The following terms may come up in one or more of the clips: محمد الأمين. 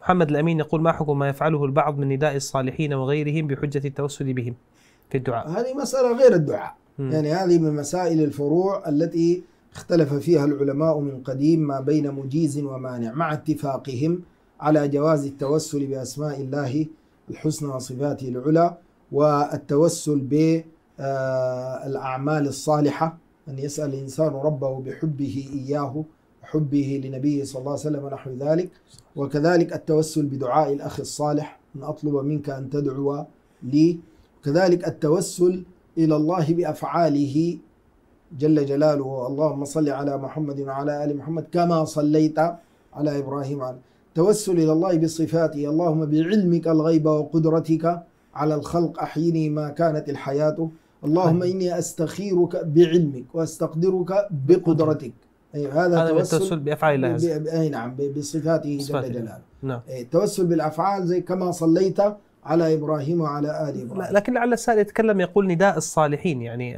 محمد الأمين يقول: ما حكم ما يفعله البعض من نداء الصالحين وغيرهم بحجة التوسل بهم في الدعاء؟ هذه مسألة غير الدعاء، يعني هذه من مسائل الفروع التي اختلف فيها العلماء من قديم ما بين مجيز ومانع، مع اتفاقهم على جواز التوسل بأسماء الله الحسنى وصفاته العلى، والتوسل بالأعمال الصالحة، أن يسأل الإنسان ربه بحبه إياه وحبه لنبيه صلى الله عليه وسلم ونحو ذلك، وكذلك التوسل بدعاء الأخ الصالح، أن أطلب منك أن تدعو لي، وكذلك التوسل إلى الله بأفعاله جل جلاله، اللهم صل على محمد وعلى آل محمد كما صليت على إبراهيم، توسل إلى الله بصفاته، اللهم بعلمك الغيب وقدرتك على الخلق أحيني ما كانت الحياة، اللهم إني أستخيرك بعلمك وأستقدرك بقدرتك. أي هذا التوسل بأفعال الله، أي نعم، بصفاته جل جلاله. نعم. التوسل بالأفعال زي كما صليت على إبراهيم وعلى آل إبراهيم. لكن لعل السائل يتكلم يقول نداء الصالحين، يعني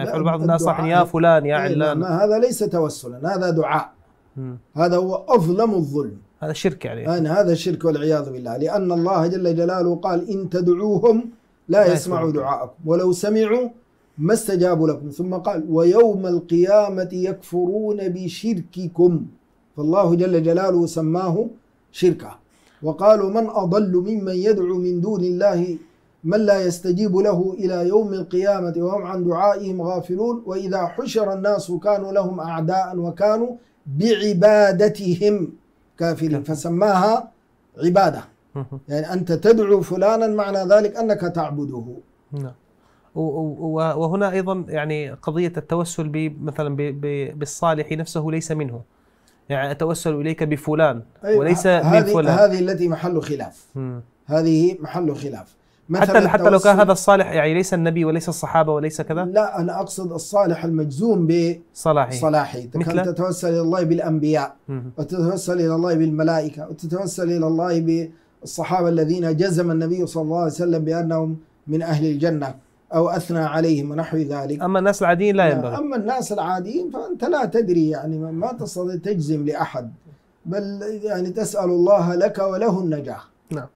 يفعل بعض الناس صالحين يا فلان يا علان، هذا ليس توسلا، هذا دعاء. هذا هو أظلم الظلم، هذا شرك، يعني هذا شرك والعياذ بالله، لأن الله جل جلاله قال: إن تدعوهم لا يسمعوا دعاءكم ولو سمعوا ما استجابوا لكم، ثم قال: ويوم القيامة يكفرون بشرككم، فالله جل جلاله سماه شركا، وقالوا: من أضل ممن يدعو من دون الله من لا يستجيب له إلى يوم القيامة وهم عن دعائهم غافلون، وإذا حشر الناس كانوا لهم أعداء وكانوا بعبادتهم كافرين. فسماها عبادة، يعني أنت تدعو فلانا معنى ذلك أنك تعبده. نعم. وهنا أيضا يعني قضية التوسل مثلا بالصالح نفسه ليس منه، يعني أتوسل إليك بفلان وليس من فلان، هذه التي محل خلاف، هذه محل خلاف، حتى لو كان هذا الصالح يعني ليس النبي وليس الصحابة وليس كذا، لا أنا أقصد الصالح المجزوم بصلاحي، مثل تتوسل إلى الله بالأنبياء، وتتوسل إلى الله بالملائكة، وتتوسل إلى الله بالصحابة الذين جزم النبي صلى الله عليه وسلم بأنهم من أهل الجنة أو أثنى عليهم ونحو ذلك. أما الناس العاديين لا ينبغي، أما الناس العاديين فأنت لا تدري، يعني ما تستطيع تجزم لأحد، بل يعني تسأل الله لك وله النجاح. نعم.